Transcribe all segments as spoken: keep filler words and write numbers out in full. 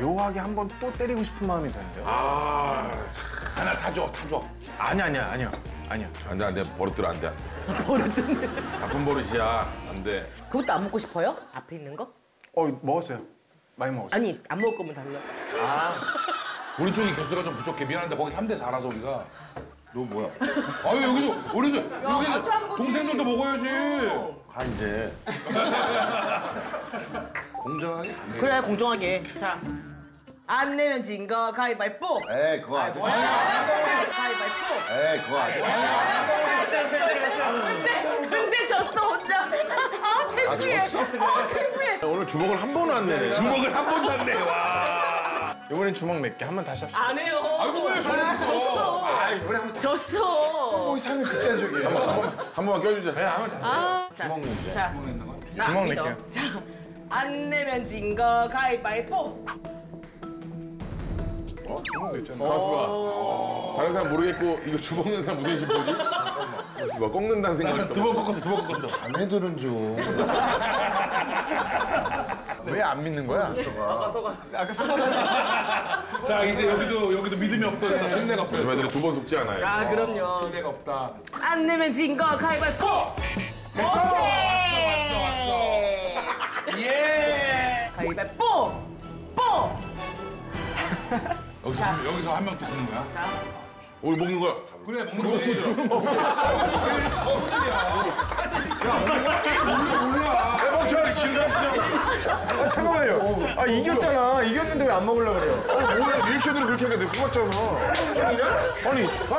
묘하게 한 번 또 때리고 싶은 마음이 드는데요. 아, 하나 타줘, 타줘. 아니, 아니야, 아니야. 아니야. 안 돼, 안 돼. 버릇들 안 돼. 버릇들. 나쁜 버릇이야. 안 돼. 그것도 안 먹고 싶어요? 앞에 있는 거? 어, 먹었어요. 많이 먹었어요. 아니, 안 먹을 거면 달라. 아. 우리 쪽이 개수가 좀 부족해. 미안한데 거기 삼 대 사라서 우리가. 너 뭐야? 아유, 여기도, 우리도, 여기도. 동생들도 먹어야지. 가, 이제. 공정하게. 그래, 공정하게. 자. 안 내면 진 거 가위바위보. 에이, 그거 아저씨. 가위바위보. 에이, 그거 아저씨. 근데 졌어, 혼자. 아, 창피해. 아, 창피해. 오늘 주먹을 한 번도 안 내네. 주먹을 한 번도 안 내. 와. 이번엔 주먹 몇 개? 한 번 다시 합시다. 안 해요. 아이고, 왜 졌어? 아, 이번에 한 번. 졌어. 어, 이상해, 극단적이에요. 한 번, 한 번만 껴주자. 그래, 한 번 다시. 아, 주먹 낸다. 자, 주먹 낼게요. 자, 안 내면 진 거 가위바위보. 어? 주먹 냈잖아. 가수가 다른 사람 모르겠고 이거 주먹 낸 사람 무슨 심보지? 가수가 꺾는다는 생각이 두 번 꺾었어, 두 번 꺾었어. 자네들은 좀... 왜 안 믿는 거야? 아까 속아. 아까 속아. 자, 이제 여기도 여기도 믿음이 없어졌다. 신뢰가 없어졌어. 요즘 애들은 두 번 속지 않아요. 아, 그럼요. 신뢰가 없다. 안 내면 진 거 가위바위보! 오케이! 왔어, 왔어, 왔어. 예! 가위바위보! 뽀! 여기서, 자, 여기서 한 명 드시는 거야? 자. 오늘 먹는 거야? 그래, 먹는 거야. 야, 먹자, 진짜. 잠깐만요. 아, 이겼잖아. 이겼는데 왜 안 먹으려고 그래요? 아, 뭐야, 리액션으로 그렇게 하니까 내가 뽑았잖아. 아니, 아, 아.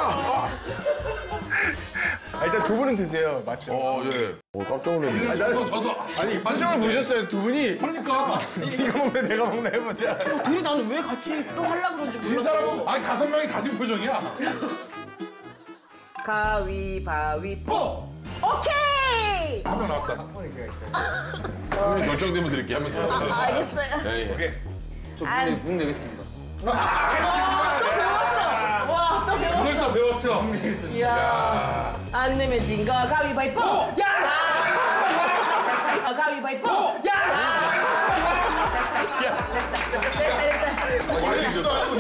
아, 일단 두 분은 드세요, 맞죠? 어, 예. 어, 깜짝 놀랐네. 저서, 저서. 아니, 반성을 보셨어요, 두 분이? 그러니까. 이거 먹네, 내가 먹네, 해보자. 어, 둘이 나는 왜 같이 또 하려고 그런지 몰라. 진 사람은, 아니, 다섯 명이 다진 표정이야. 가위바위보! 오케이! 한 명 나왔다. 한 번 얘기할게요. 한 명 결정되면 드릴게요, 한 명 결정되면. 아, 알겠어요. 예, 예. 오케이. 저 문 내겠습니다. 배웠어. 야. 야. 안 내면 진 거 가위바위보. 야. 야. 가위바위보. 야.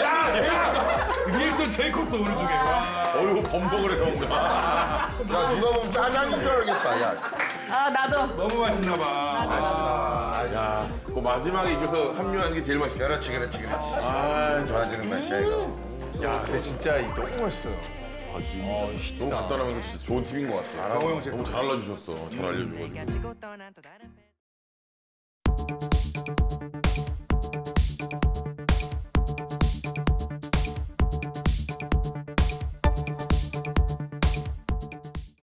야. 리액션 제일 컸어 오른쪽에. 어이구 범벅을 해서 온다. 야, 누가 보면 짜장인 줄 알겠다. 야. 아, 나도. 너무 맛있나 봐. 맛있다. 야. 그 마지막에 이겨서 합류하는 게 제일 맛있어. 그렇지, 그렇지, 그렇지. 아, 좋아지는 맛이야 이거. 야, 근데 진짜 너무 멋있어요. 아, 진짜. 아, 너무 간단하면서 진짜 좋은 팀인 것 같아요. 너무 잘 알려주셨어. 잘 알려주고.